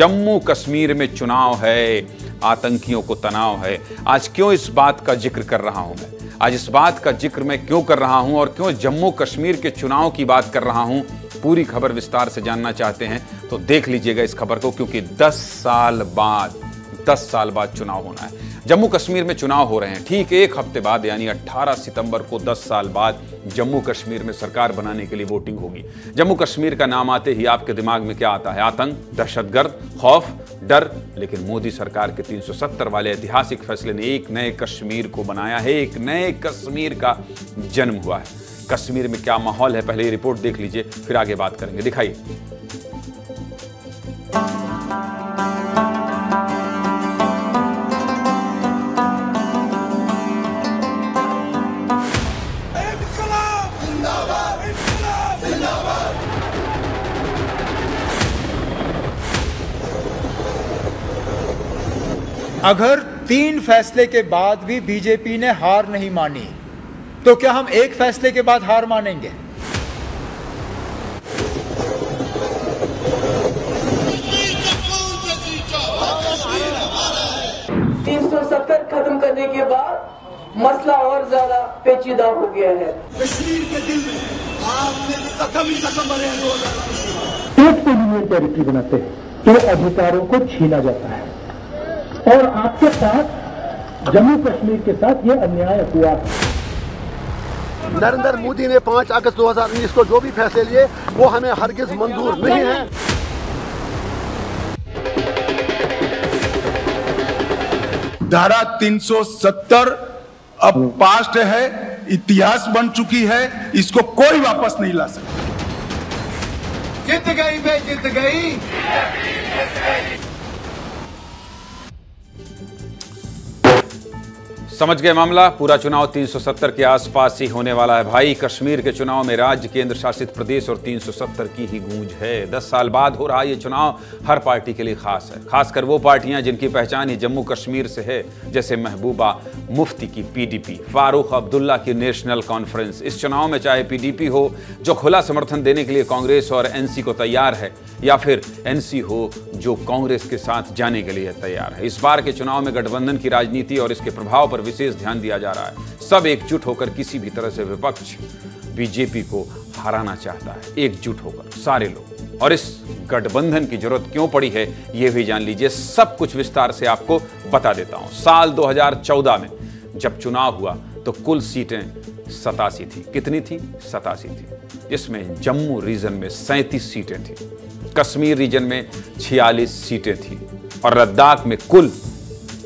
जम्मू कश्मीर में चुनाव है, आतंकियों को तनाव है। आज क्यों इस बात का जिक्र कर रहा हूं मैं, आज इस बात का जिक्र मैं क्यों कर रहा हूं और क्यों जम्मू कश्मीर के चुनाव की बात कर रहा हूं, पूरी खबर विस्तार से जानना चाहते हैं तो देख लीजिएगा इस खबर को, क्योंकि 10 साल बाद चुनाव होना है। जम्मू कश्मीर में चुनाव हो रहे हैं ठीक एक हफ्ते बाद, यानी 18 सितंबर को 10 साल बाद जम्मू कश्मीर में सरकार बनाने के लिए वोटिंग होगी। जम्मू कश्मीर का नाम आते ही आपके दिमाग में क्या आता है? आतंक, दहशतगर्द, खौफ, डर। लेकिन मोदी सरकार के 370 वाले ऐतिहासिक फैसले ने एक नए कश्मीर को बनाया है, एक नए कश्मीर का जन्म हुआ है। कश्मीर में क्या माहौल है पहले ये रिपोर्ट देख लीजिए, फिर आगे बात करेंगे। दिखाइए अगर 3 फैसले के बाद भी बीजेपी ने हार नहीं मानी तो क्या हम 1 फैसले के बाद हार मानेंगे? कश्मीर 370 खत्म करने के बाद मसला और ज्यादा पेचीदा हो गया है। कश्मीर के दिल में आपने एक के लिए चैरिटी बनाते हैं तो अधिकारों को छीना जाता है और आपके साथ जम्मू कश्मीर के साथ ये अन्याय हुआ। नरेंद्र मोदी ने 5 अगस्त 2019 को जो भी फैसले लिए वो हमें हरगिज मंजूर नहीं है। धारा 370 अब पास्ट है, इतिहास बन चुकी है, इसको कोई वापस नहीं ला सकता। जीत गई बे, जीत गई। समझ गए मामला, पूरा चुनाव 370 के आसपास ही होने वाला है भाई। कश्मीर के चुनाव में राज्य, केंद्र शासित प्रदेश और 370 की ही गूंज है। 10 साल बाद हो रहा ये चुनाव हर पार्टी के लिए खास है, खासकर वो पार्टियां जिनकी पहचान ही जम्मू कश्मीर से है, जैसे महबूबा मुफ्ती की पीडीपी, फारूक अब्दुल्ला की नेशनल कॉन्फ्रेंस। इस चुनाव में चाहे पीडीपी हो जो खुला समर्थन देने के लिए कांग्रेस और एनसी को तैयार है, या फिर एनसी हो जो कांग्रेस के साथ जाने के लिए तैयार है, इस बार के चुनाव में गठबंधन की राजनीति और इसके प्रभाव पर विशेष ध्यान दिया जा रहा है। सब एकजुट होकर किसी भी तरह से विपक्ष बीजेपी को हराना चाहता है, एकजुट होकर सारे लोग। और इस गठबंधन की जरूरत क्यों पड़ी है यह भी जान लीजिए, सब कुछ विस्तार से आपको बता देता हूं। साल 2014 में जब चुनाव हुआ तो कुल सीटें 87 थी। कितनी थी? 87 थी, जिसमें जम्मू रीजन में 37 सीटें थी, कश्मीर रीजन में 46 सीटें थी और लद्दाख में कुल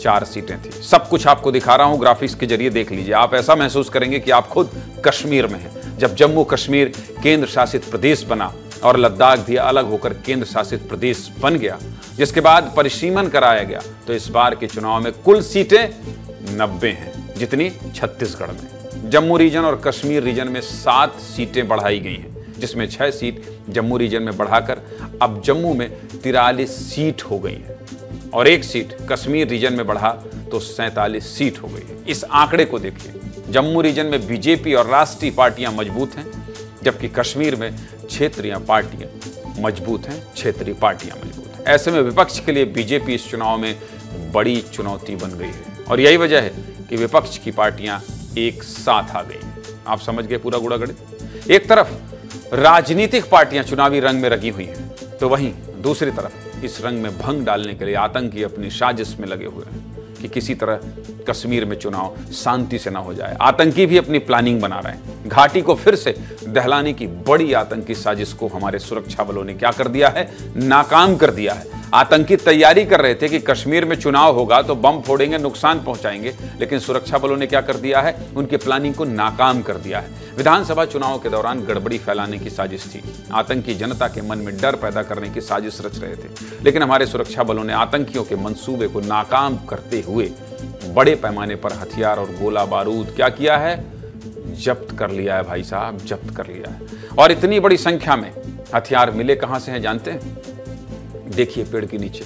4 सीटें थी। सब कुछ आपको दिखा रहा हूं ग्राफिक्स के जरिए, देख लीजिए। आप ऐसा महसूस करेंगे कि आप खुद कश्मीर में हैं। जब जम्मू कश्मीर केंद्र शासित प्रदेश बना और लद्दाख भी अलग होकर केंद्र शासित प्रदेश बन गया, जिसके बाद परिसीमन कराया गया, तो इस बार के चुनाव में कुल सीटें 90 हैं, जितनी छत्तीसगढ़ में। जम्मू रीजन और कश्मीर रीजन में 7 सीटें बढ़ाई गई हैं, जिसमें 6 सीट जम्मू रीजन में बढ़ाकर अब जम्मू में 43 सीट हो गई है और 1 सीट कश्मीर रीजन में बढ़ा तो 47 सीट हो गई है। इस आंकड़े को देखिए, जम्मू रीजन में बीजेपी और राष्ट्रीय पार्टियां मजबूत हैं, जबकि कश्मीर में क्षेत्रीय पार्टियां मजबूत हैं, क्षेत्रीय पार्टियां मजबूत हैं। ऐसे में विपक्ष के लिए बीजेपी इस चुनाव में बड़ी चुनौती बन गई है और यही वजह है कि विपक्ष की पार्टियां एक साथ आ गई हैं। आप समझ गए पूरा गुड़ा गणित। एक तरफ राजनीतिक पार्टियां चुनावी रंग में रंगी हुई हैं, तो वहीं दूसरी तरफ इस रंग में भंग डालने के लिए आतंकी अपनी साजिश में लगे हुए हैं कि किसी तरह कश्मीर में चुनाव शांति से ना हो जाए। आतंकी भी अपनी प्लानिंग बना रहे हैं, घाटी को फिर से दहलाने की बड़ी आतंकी साजिश को हमारे सुरक्षा बलों ने क्या कर दिया है, नाकाम कर दिया है। आतंकी तैयारी कर रहे थे कि कश्मीर में चुनाव होगा तो बम फोड़ेंगे, नुकसान पहुंचाएंगे, लेकिन सुरक्षा बलों ने क्या कर दिया है, उनकी प्लानिंग को नाकाम कर दिया है। विधानसभा चुनाव के दौरान गड़बड़ी फैलाने की साजिश थी, आतंकी जनता के मन में डर पैदा करने की साजिश रच रहे थे, लेकिन हमारे सुरक्षा बलों ने आतंकियों के मंसूबे को नाकाम करते हुए बड़े पैमाने पर हथियार और गोला बारूद क्या किया है, जब्त कर लिया है भाई साहब, जब्त कर लिया है। और इतनी बड़ी संख्या में हथियार मिले कहां से हैं जानते हैं? देखिए पेड़ के नीचे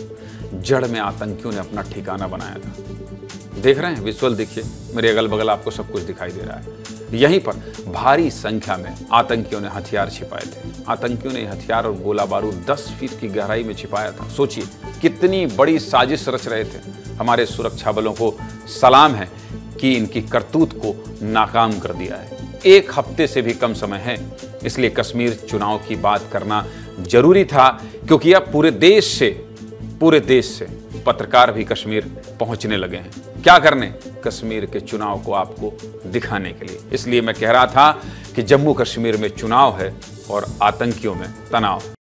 जड़ में आतंकियों ने अपना ठिकाना बनाया था। देख रहे हैं विजुअल, देखिए मेरे अगल बगल आपको सब कुछ दिखाई दे रहा है। यहीं पर भारी संख्या में आतंकियों ने हथियार छिपाए थे। आतंकियों ने हथियार और गोला बारूद 10 फीट की गहराई में छिपाया था। सोचिए कितनी बड़ी साजिश रच रहे थे। हमारे सुरक्षा बलों को सलाम है कि इनकी करतूत को नाकाम कर दिया है। 1 हफ्ते से भी कम समय है, इसलिए कश्मीर चुनाव की बात करना जरूरी था, क्योंकि अब पूरे देश से पत्रकार भी कश्मीर पहुंचने लगे हैं। क्या करने? कश्मीर के चुनाव को आपको दिखाने के लिए। इसलिए मैं कह रहा था कि जम्मू कश्मीर में चुनाव है और आतंकियों में तनाव।